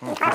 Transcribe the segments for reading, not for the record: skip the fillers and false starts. Huh? No.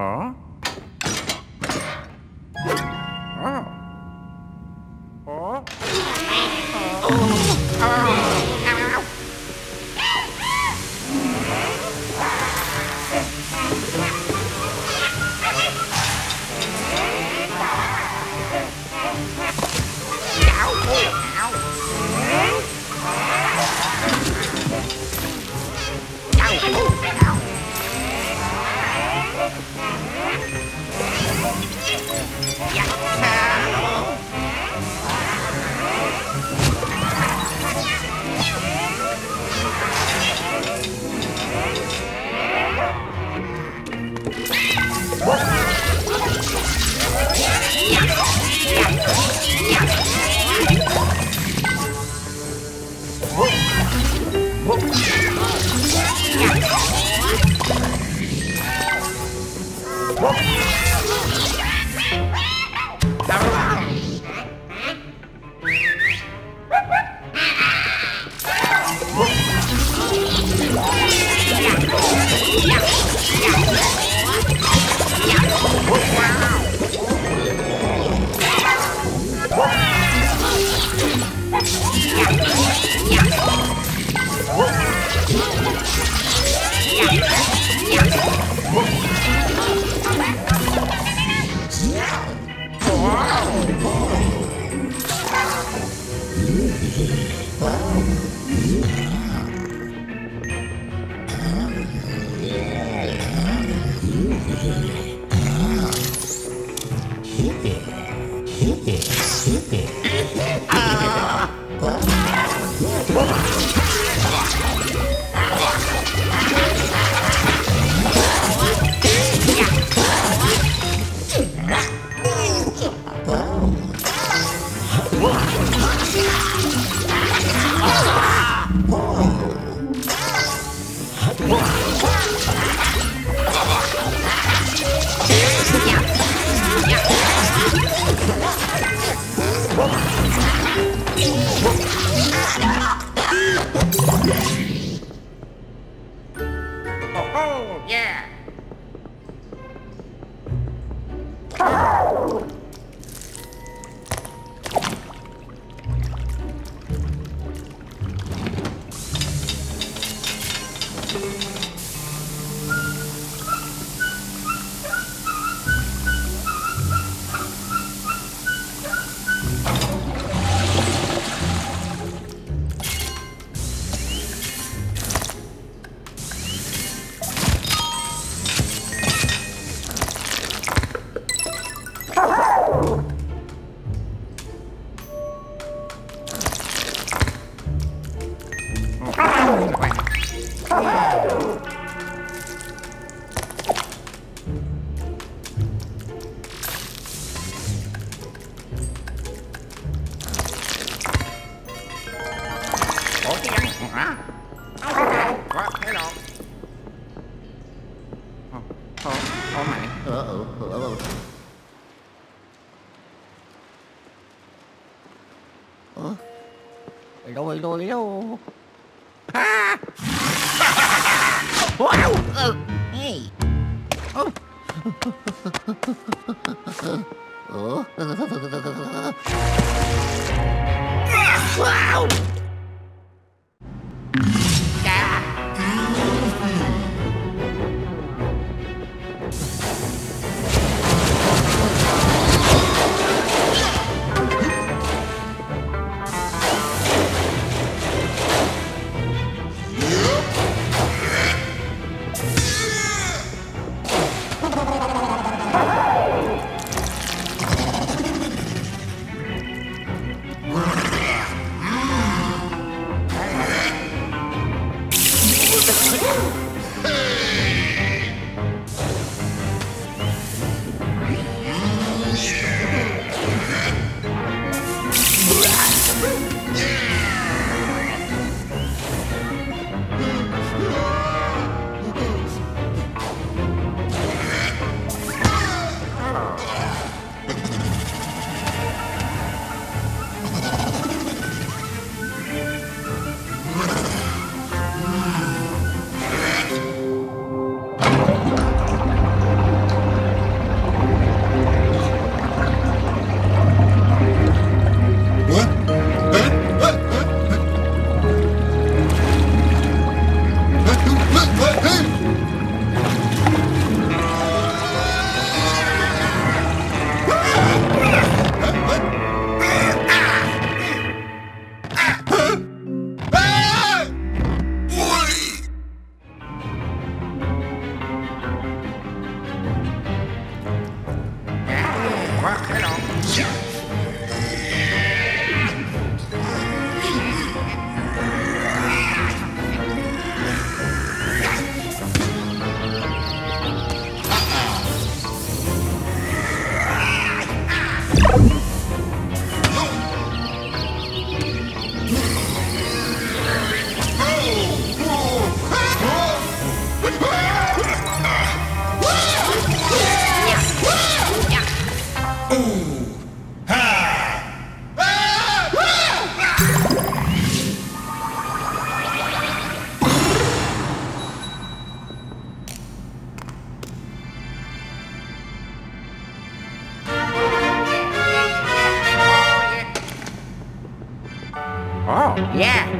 Huh?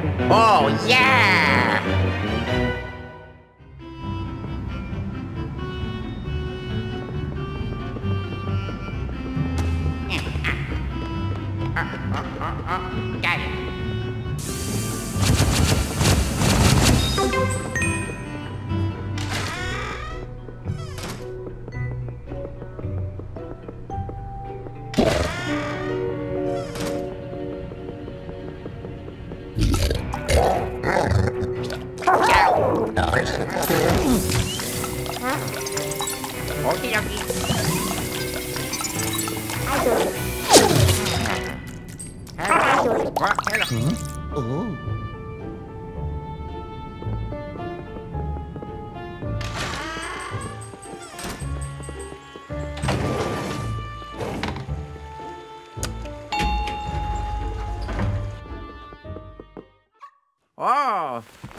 Oh, yeah! Got it.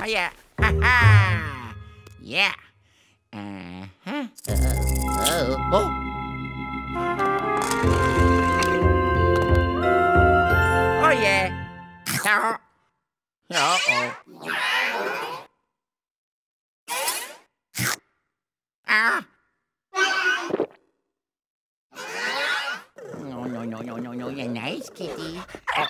Oh, yeah, ha-ha, yeah, uh-huh, oh, oh, yeah, uh-oh, ah, no, no, no, no, no, no, yeah, nice kitty, oh.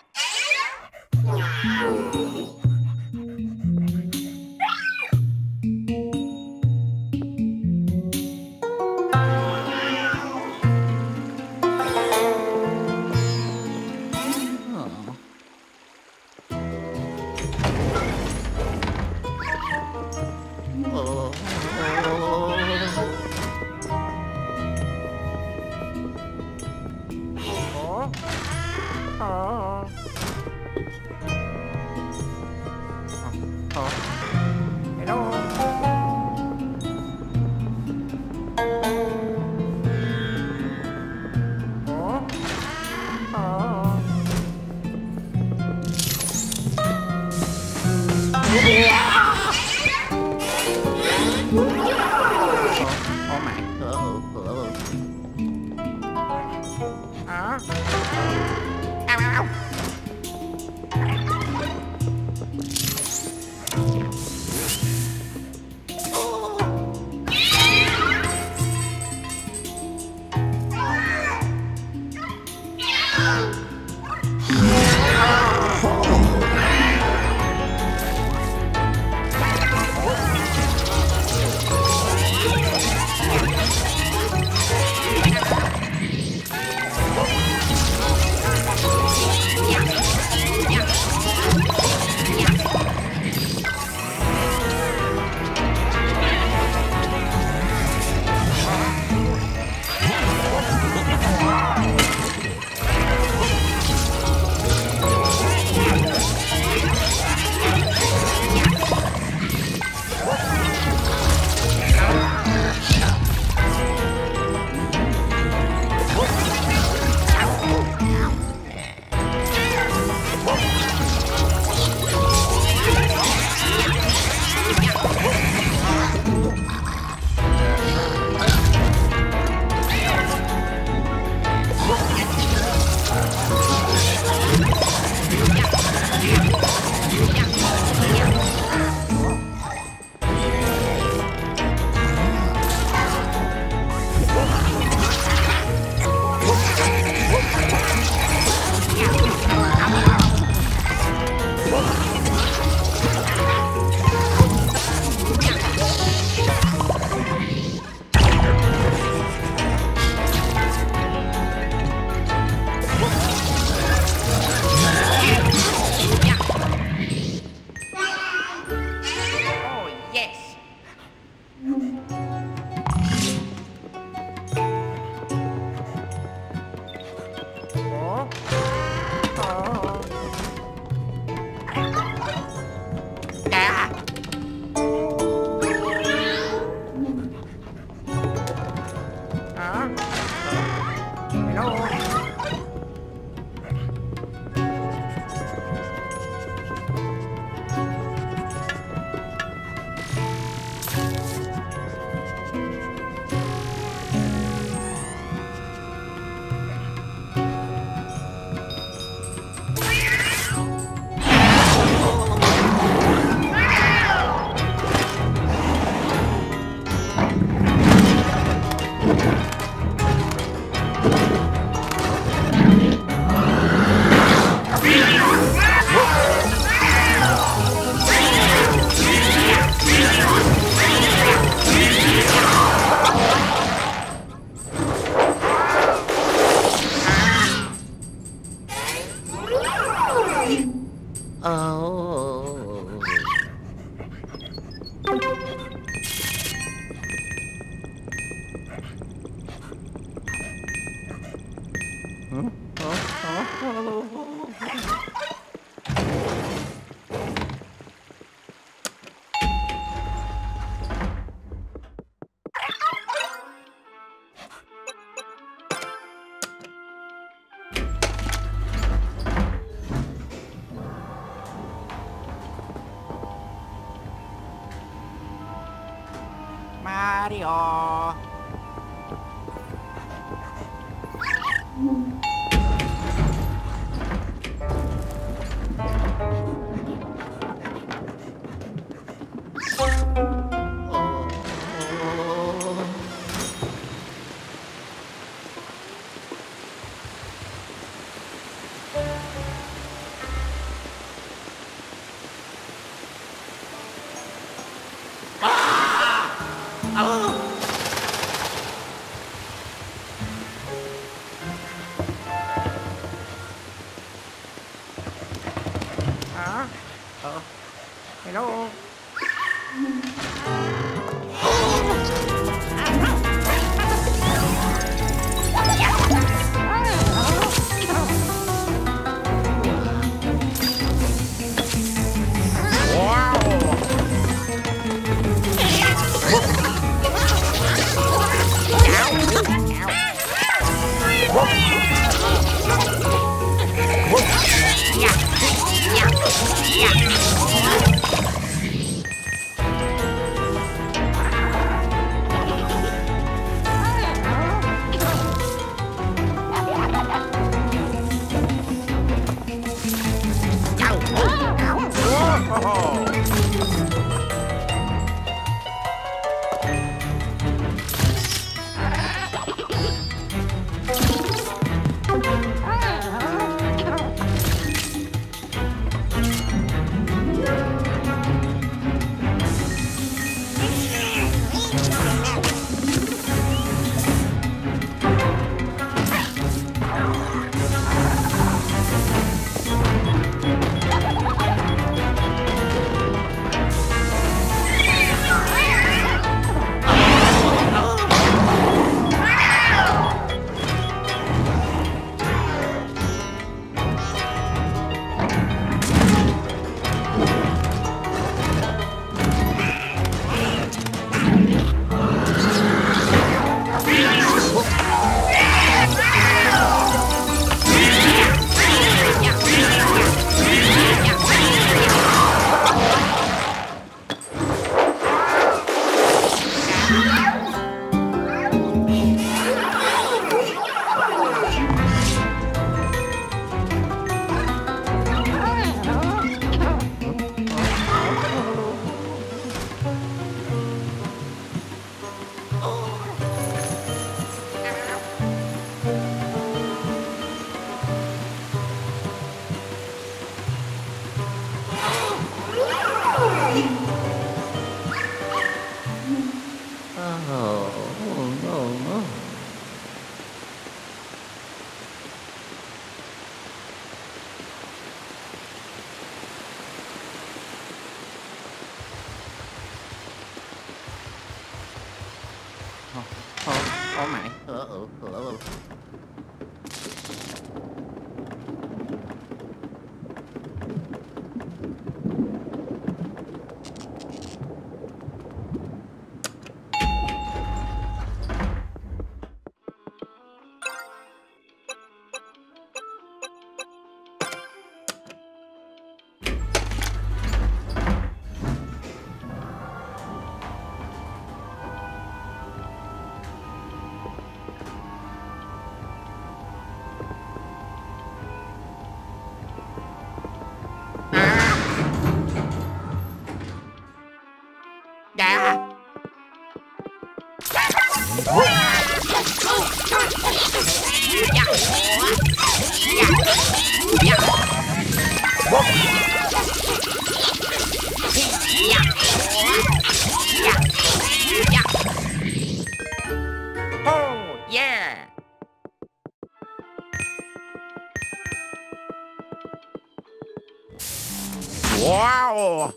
Whoa! Wow!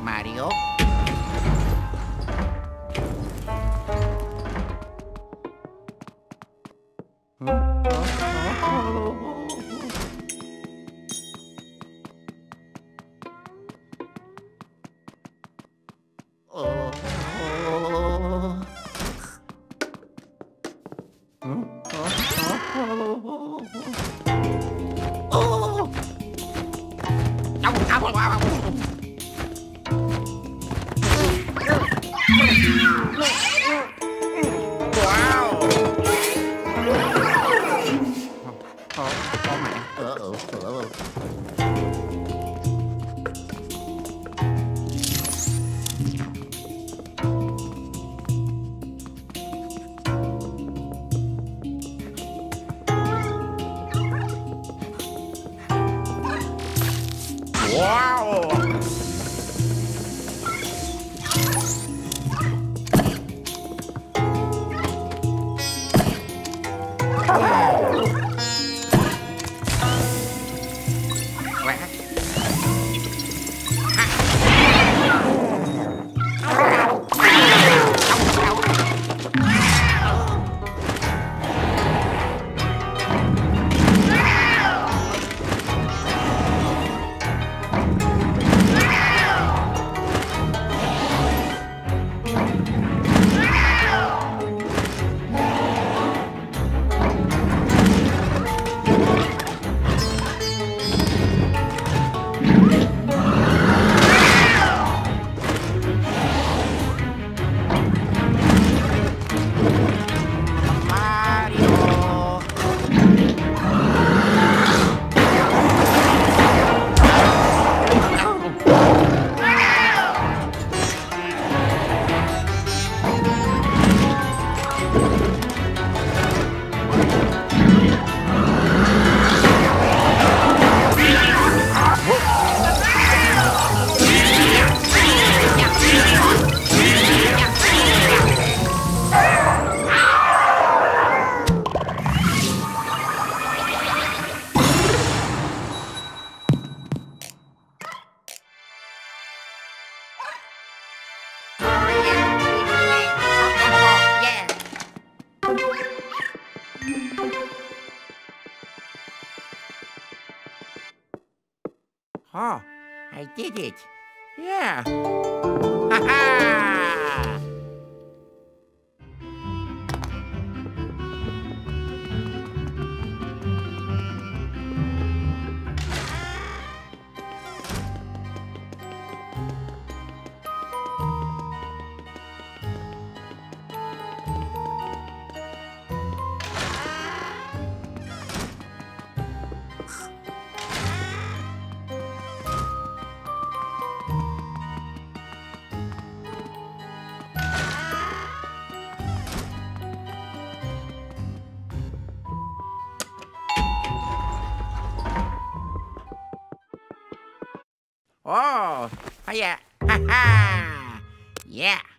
Mario? Oh, I did it. Yeah. Ha ha! Oh, yeah, ha ha, yeah.